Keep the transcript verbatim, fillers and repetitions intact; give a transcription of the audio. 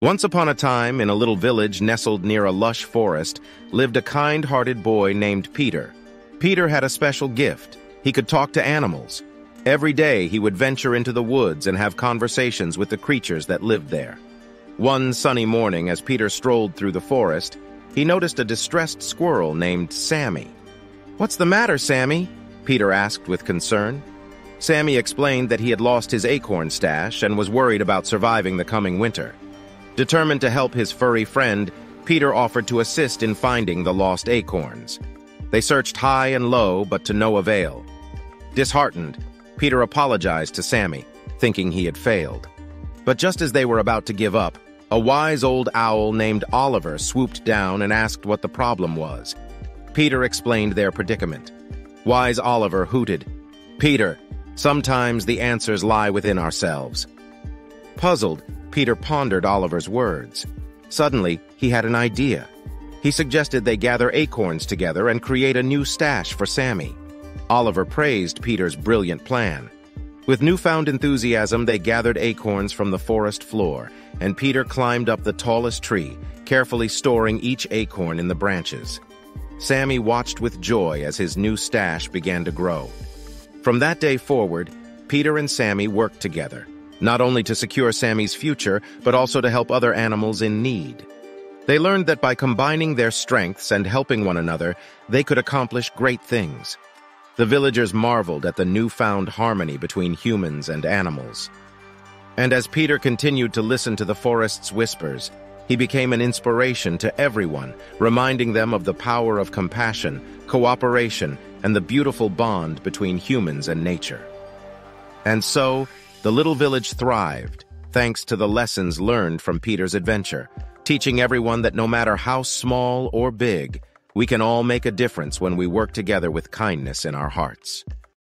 Once upon a time, in a little village nestled near a lush forest, lived a kind-hearted boy named Peter. Peter had a special gift. He could talk to animals. Every day he would venture into the woods and have conversations with the creatures that lived there. One sunny morning, as Peter strolled through the forest, he noticed a distressed squirrel named Sammy. "What's the matter, Sammy?" Peter asked with concern. Sammy explained that he had lost his acorn stash and was worried about surviving the coming winter. Determined to help his furry friend, Peter offered to assist in finding the lost acorns. They searched high and low, but to no avail. Disheartened, Peter apologized to Sammy, thinking he had failed. But just as they were about to give up, a wise old owl named Oliver swooped down and asked what the problem was. Peter explained their predicament. Wise Oliver hooted, "Peter, sometimes the answers lie within ourselves." Puzzled, Peter pondered Oliver's words. Suddenly, he had an idea. He suggested they gather acorns together and create a new stash for Sammy. Oliver praised Peter's brilliant plan. With newfound enthusiasm, they gathered acorns from the forest floor, and Peter climbed up the tallest tree, carefully storing each acorn in the branches. Sammy watched with joy as his new stash began to grow. From that day forward, Peter and Sammy worked together, not only to secure Sammy's future, but also to help other animals in need. They learned that by combining their strengths and helping one another, they could accomplish great things. The villagers marveled at the newfound harmony between humans and animals. And as Peter continued to listen to the forest's whispers, he became an inspiration to everyone, reminding them of the power of compassion, cooperation, and the beautiful bond between humans and nature. And so, the little village thrived, thanks to the lessons learned from Peter's adventure, teaching everyone that no matter how small or big, we can all make a difference when we work together with kindness in our hearts.